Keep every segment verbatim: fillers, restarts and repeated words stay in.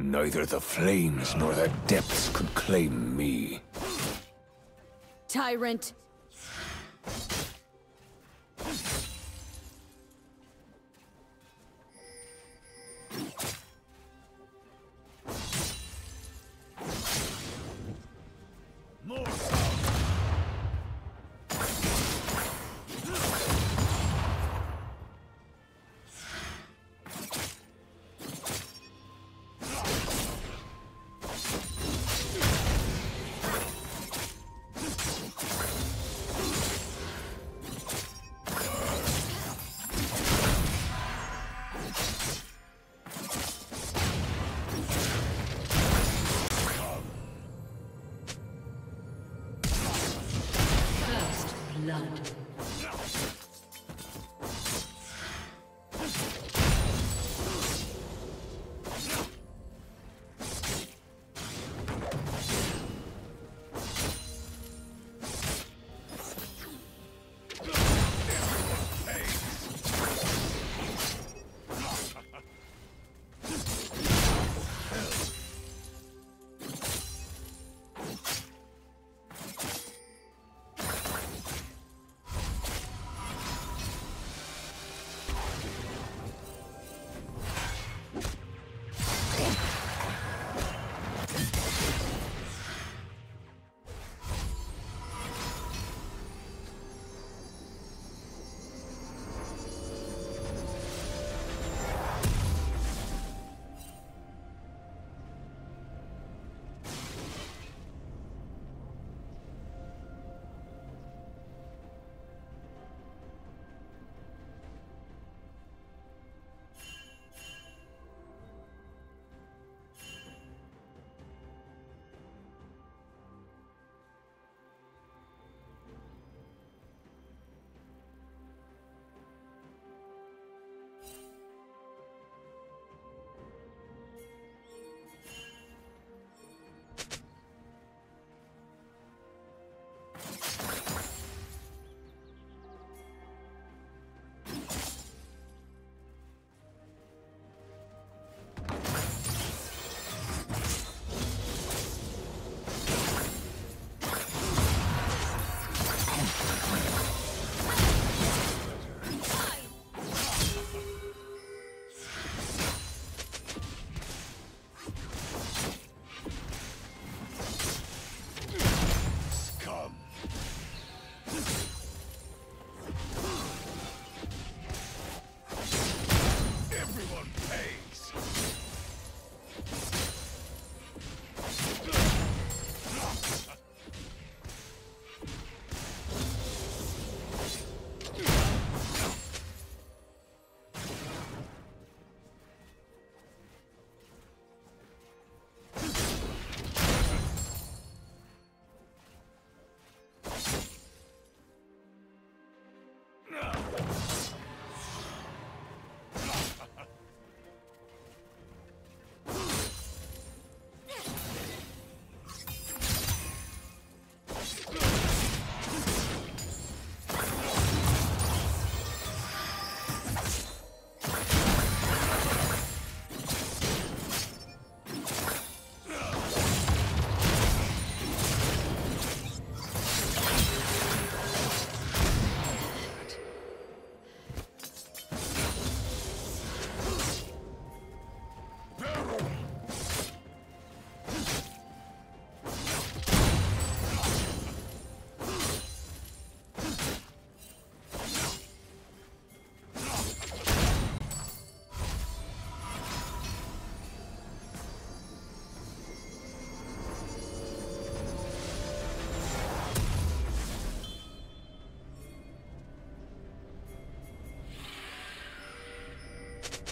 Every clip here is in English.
Neither the flames nor the depths could claim me. Tyrant!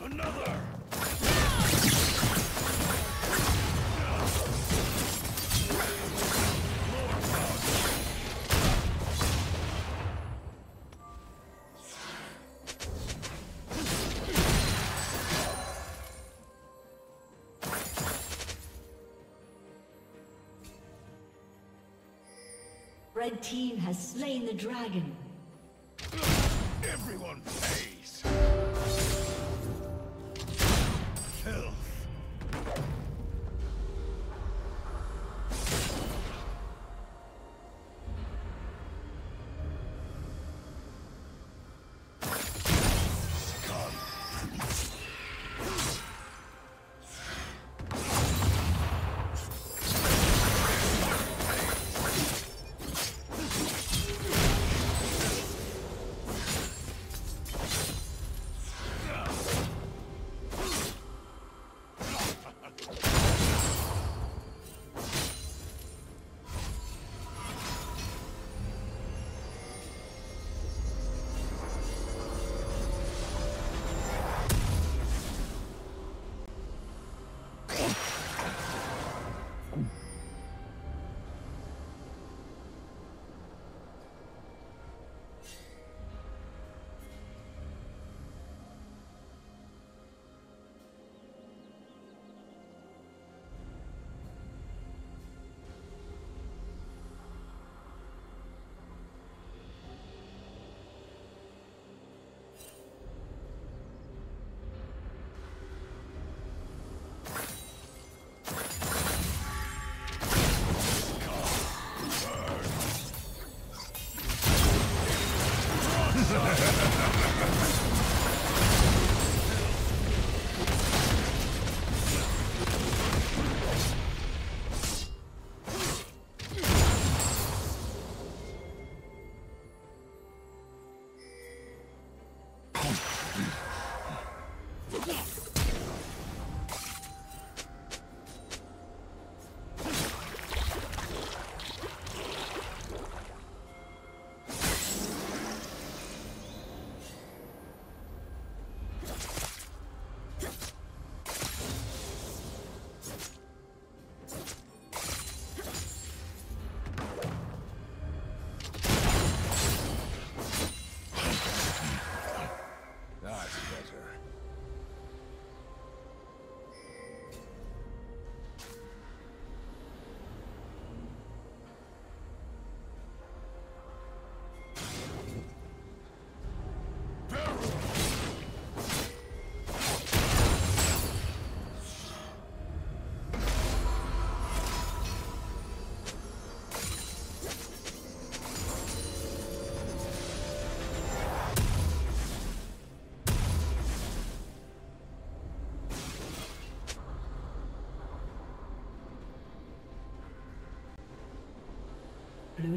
Another! Red team has slain the dragon. Everyone pays. Blue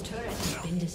team's turret has been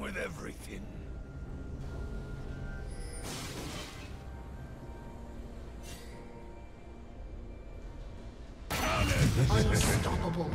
With everything. Unstoppable.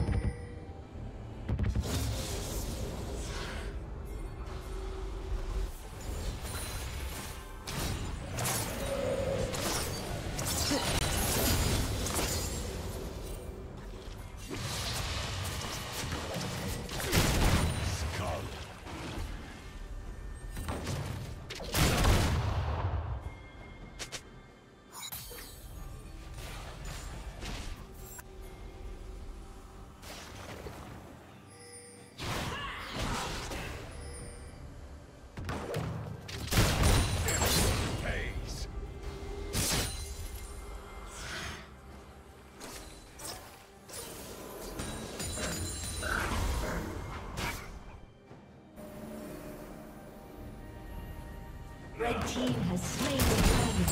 Red team has slain the dragon.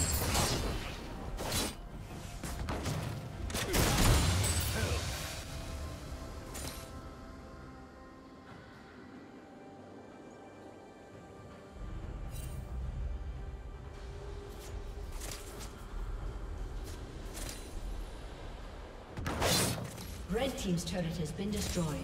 Red team's turret has been destroyed.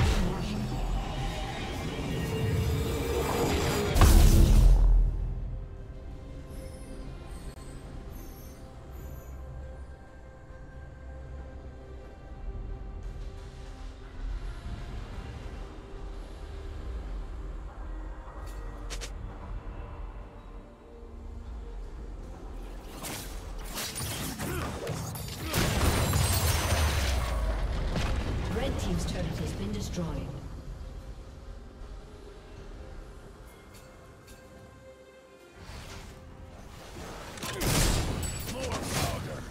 Marshall. Team's turret has been destroyed. More powder.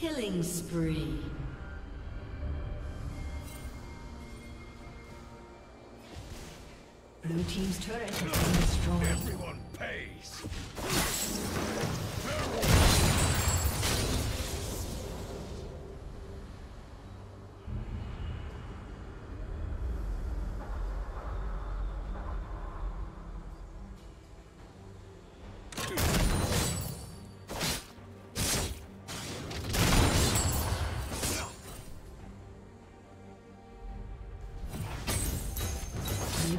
Killing spree. Blue team's turret has been destroyed. Everyone pays. Blue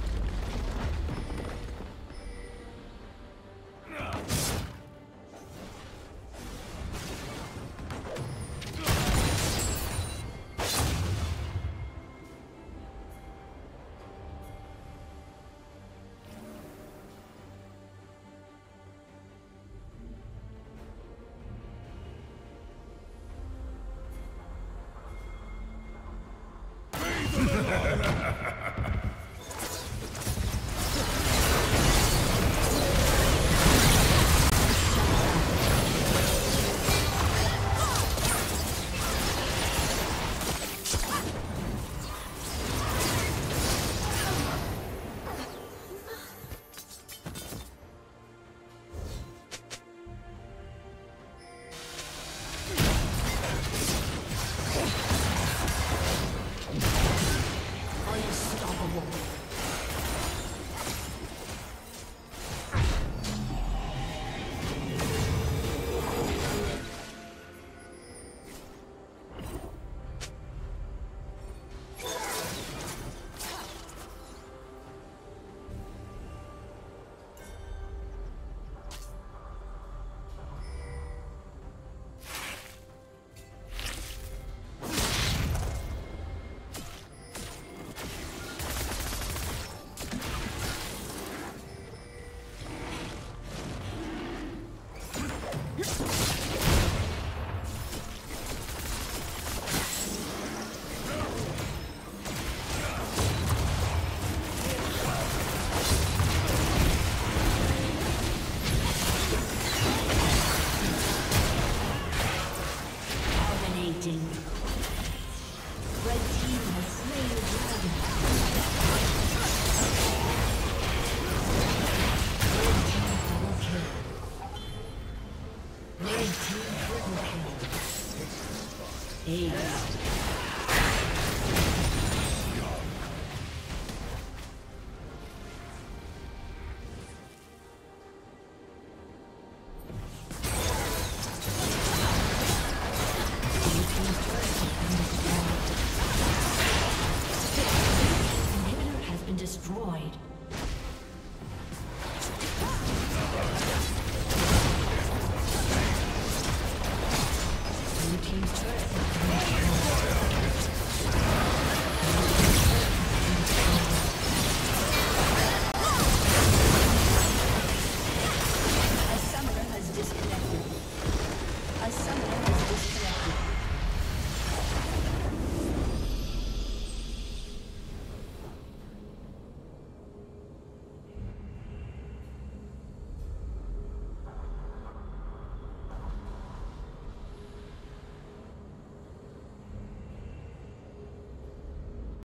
Destroyed. Blue team's turret.